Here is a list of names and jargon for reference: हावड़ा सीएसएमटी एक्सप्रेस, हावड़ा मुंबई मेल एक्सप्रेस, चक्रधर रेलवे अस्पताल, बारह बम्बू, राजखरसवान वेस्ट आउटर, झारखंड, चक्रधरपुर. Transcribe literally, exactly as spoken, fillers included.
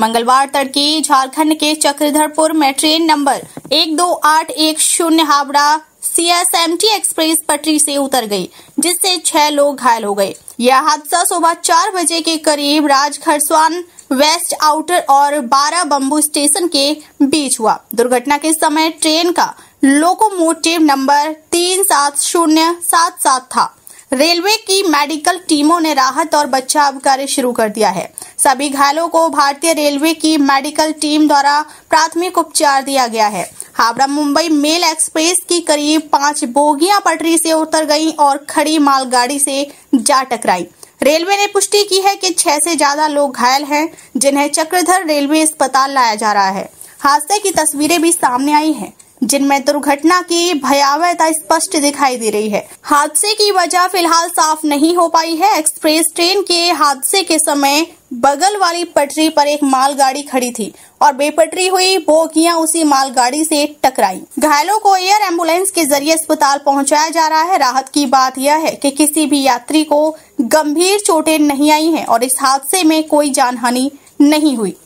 मंगलवार तड़के झारखंड के चक्रधरपुर में ट्रेन नंबर एक दो आठ एक शून्य हावड़ा सीएसएमटी एक्सप्रेस पटरी से उतर गई, जिससे छह लोग घायल हो गए। यह हादसा सुबह चार बजे के करीब राजखरसवान वेस्ट आउटर और बारह बम्बू स्टेशन के बीच हुआ। दुर्घटना के समय ट्रेन का लोकोमोटिव नंबर तीन सात शून्य सात सात था। रेलवे की मेडिकल टीमों ने राहत और बचाव कार्य शुरू कर दिया है। सभी घायलों को भारतीय रेलवे की मेडिकल टीम द्वारा प्राथमिक उपचार दिया गया है। हावड़ा मुंबई मेल एक्सप्रेस की करीब पांच बोगियां पटरी से उतर गईं और खड़ी मालगाड़ी से जा टकराई। रेलवे ने पुष्टि की है कि छह से ज्यादा लोग घायल हैं, जिन्हें चक्रधर रेलवे अस्पताल लाया जा रहा है। हादसे की तस्वीरें भी सामने आई हैं, जिनमें दुर्घटना की भयावहता स्पष्ट दिखाई दे रही है। हादसे की वजह फिलहाल साफ नहीं हो पाई है। एक्सप्रेस ट्रेन के हादसे के समय बगल वाली पटरी पर एक मालगाड़ी खड़ी थी और बेपटरी हुई बोगियां उसी मालगाड़ी से टकराई। घायलों को एयर एम्बुलेंस के जरिए अस्पताल पहुंचाया जा रहा है। राहत की बात यह है कि किसी भी यात्री को गंभीर चोटें नहीं आई हैं और इस हादसे में कोई जानहानि नहीं हुई।